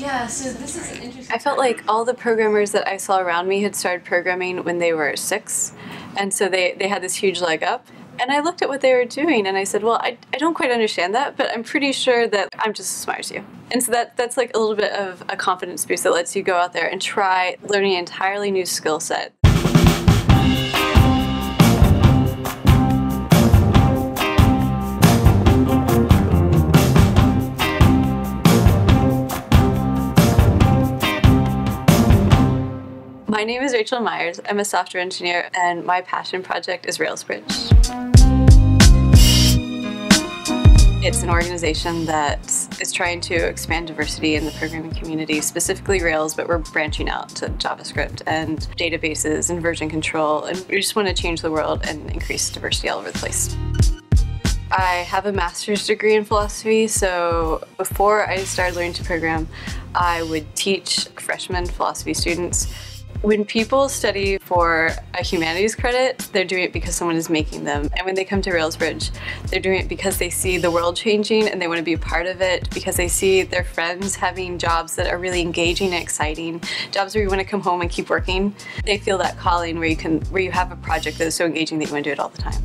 Yeah, so this is an interesting. I felt like all the programmers that I saw around me had started programming when they were 6, and so they had this huge leg up. And I looked at what they were doing and I said, well, I don't quite understand that, but I'm pretty sure that I'm just as smart as you. And so that's like a little bit of a confidence boost that lets you go out there and try learning an entirely new skill set. My name is Rachel Myers. I'm a software engineer, and my passion project is RailsBridge. It's an organization that is trying to expand diversity in the programming community, specifically Rails, but we're branching out to JavaScript and databases and version control, and we just want to change the world and increase diversity all over the place. I have a master's degree in philosophy, so before I started learning to program, I would teach freshman philosophy students. When people study for a humanities credit, they're doing it because someone is making them. And when they come to RailsBridge, they're doing it because they see the world changing and they want to be a part of it, because they see their friends having jobs that are really engaging and exciting, jobs where you want to come home and keep working. They feel that calling where you have a project that is so engaging that you want to do it all the time.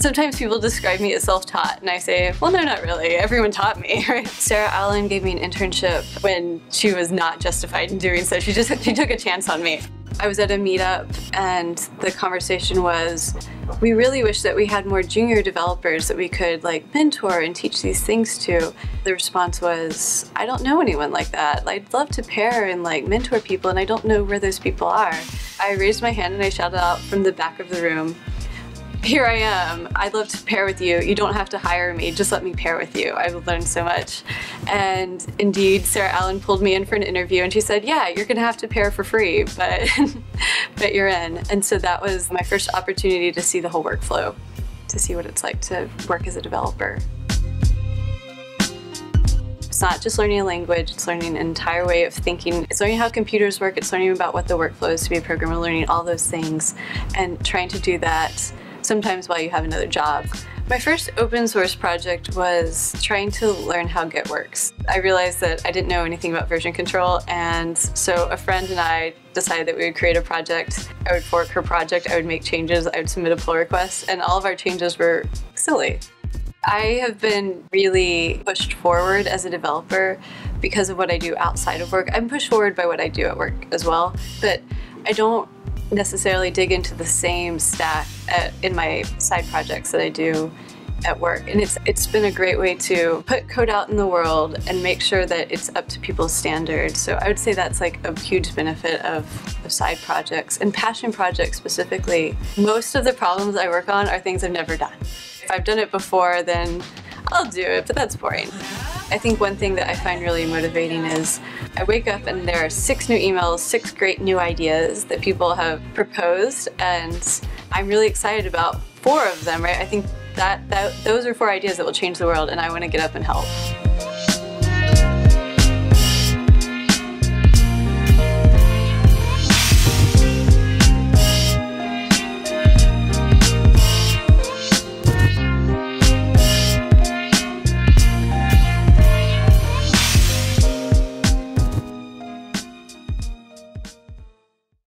Sometimes people describe me as self-taught, and I say, well, no, not really. Everyone taught me, right? Sarah Allen gave me an internship when she was not justified in doing so. She took a chance on me. I was at a meetup, and the conversation was, we really wish that we had more junior developers that we could like mentor and teach these things to. The response was, I don't know anyone like that. I'd love to pair and like mentor people, and I don't know where those people are. I raised my hand and I shouted out from the back of the room, here I am, I'd love to pair with you. You don't have to hire me, just let me pair with you. I've learned so much. And indeed, Sarah Allen pulled me in for an interview and she said, yeah, you're gonna have to pair for free, but, but you're in. And so that was my first opportunity to see the whole workflow, to see what it's like to work as a developer. It's not just learning a language, it's learning an entire way of thinking. It's learning how computers work, it's learning about what the workflow is to be a programmer, learning all those things, and trying to do that sometimes while you have another job. My first open source project was trying to learn how Git works. I realized that I didn't know anything about version control, and so a friend and I decided that we would create a project. I would fork her project, I would make changes, I would submit a pull request, and all of our changes were silly. I have been really pushed forward as a developer because of what I do outside of work. I'm pushed forward by what I do at work as well, but I don't necessarily dig into the same stack in my side projects that I do at work. And it's been a great way to put code out in the world and make sure that it's up to people's standards. So I would say that's like a huge benefit of side projects and passion projects specifically. Most of the problems I work on are things I've never done. If I've done it before, then I'll do it, but that's boring. I think one thing that I find really motivating is I wake up and there are 6 new emails, 6 great new ideas that people have proposed, and I'm really excited about 4 of them, right? I think that those are 4 ideas that will change the world, and I want to get up and help.